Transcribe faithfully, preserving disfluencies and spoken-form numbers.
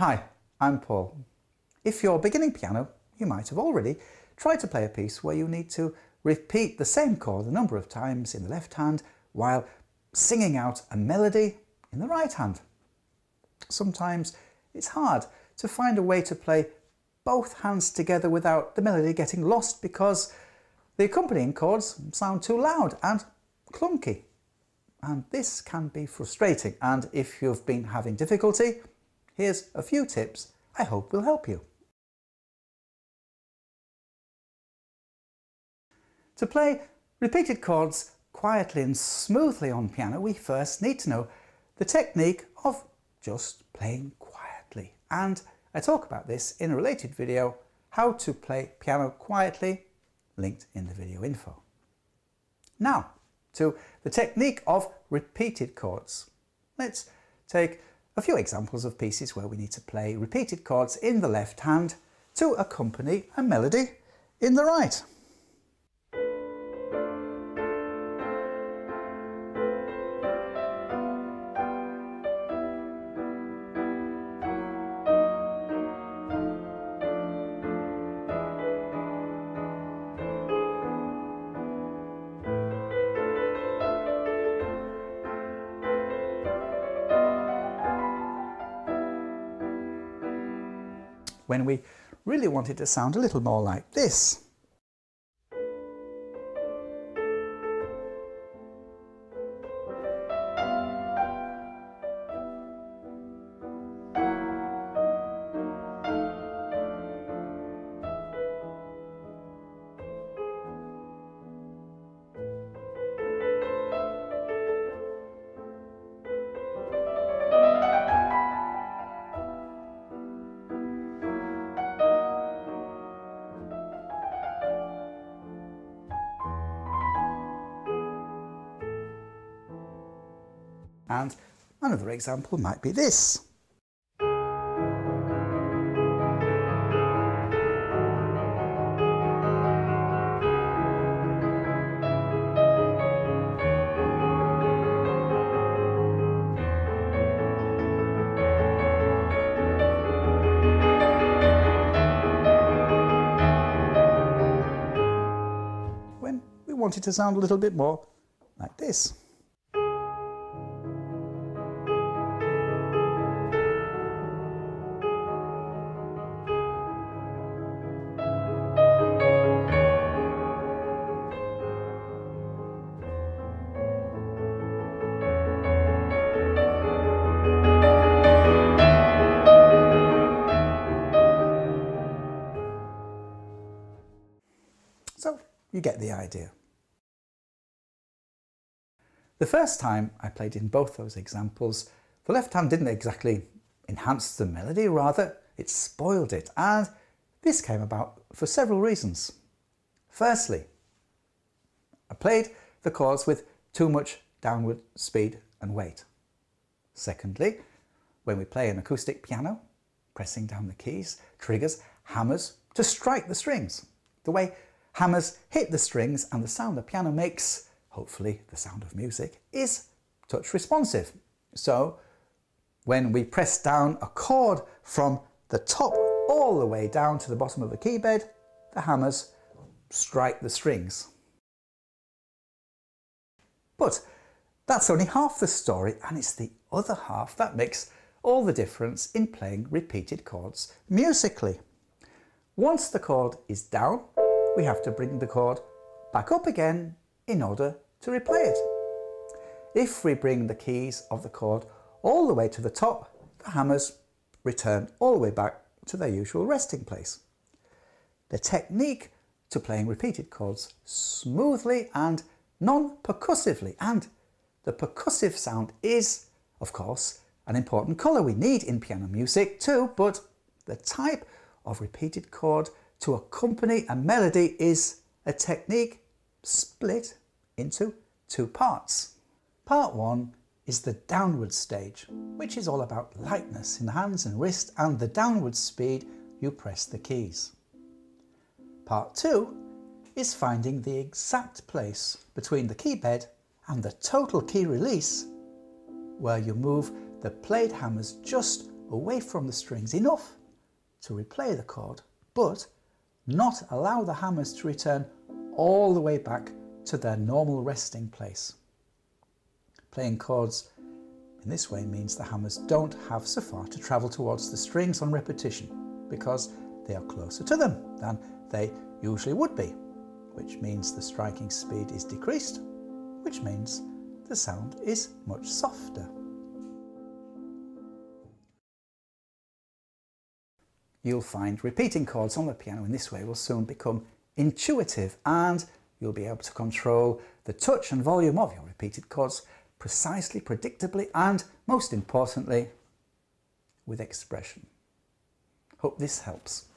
Hi, I'm Paul. If you're beginning piano, you might have already tried to play a piece where you need to repeat the same chord a number of times in the left hand while singing out a melody in the right hand. Sometimes it's hard to find a way to play both hands together without the melody getting lost because the accompanying chords sound too loud and clunky. And this can be frustrating, and if you've been having difficulty, here's a few tips I hope will help you. To play repeated chords quietly and smoothly on piano, we first need to know the technique of just playing quietly. And I talk about this in a related video, How to Play Piano Quietly, linked in the video info. Now, to the technique of repeated chords. Let's take a few examples of pieces where we need to play repeated chords in the left hand to accompany a melody in the right. When we really want it to sound a little more like this. And another example might be this. When we want it to sound a little bit more like this. So, you get the idea. The first time I played in both those examples, the left hand didn't exactly enhance the melody, rather it spoiled it, and this came about for several reasons. Firstly, I played the chords with too much downward speed and weight. Secondly, when we play an acoustic piano, pressing down the keys triggers hammers to strike the strings. The way hammers hit the strings and the sound the piano makes, hopefully the sound of music, is touch responsive. So when we press down a chord from the top all the way down to the bottom of the keybed, the hammers strike the strings. But that's only half the story, and it's the other half that makes all the difference in playing repeated chords musically. Once the chord is down, we have to bring the chord back up again in order to replay it. If we bring the keys of the chord all the way to the top, the hammers return all the way back to their usual resting place. The technique to playing repeated chords smoothly and non-percussively, and the percussive sound is, of course, an important colour we need in piano music too, but the type of repeated chord to accompany a melody is a technique split into two parts. Part one is the downward stage, which is all about lightness in the hands and wrist and the downward speed you press the keys. Part two is finding the exact place between the keybed and the total key release where you move the played hammers just away from the strings enough to replay the chord, but not allow the hammers to return all the way back to their normal resting place. Playing chords in this way means the hammers don't have so far to travel towards the strings on repetition, because they are closer to them than they usually would be, which means the striking speed is decreased, which means the sound is much softer. You'll find repeating chords on the piano in this way will soon become intuitive, and you'll be able to control the touch and volume of your repeated chords precisely, predictably, and most importantly, with expression. Hope this helps.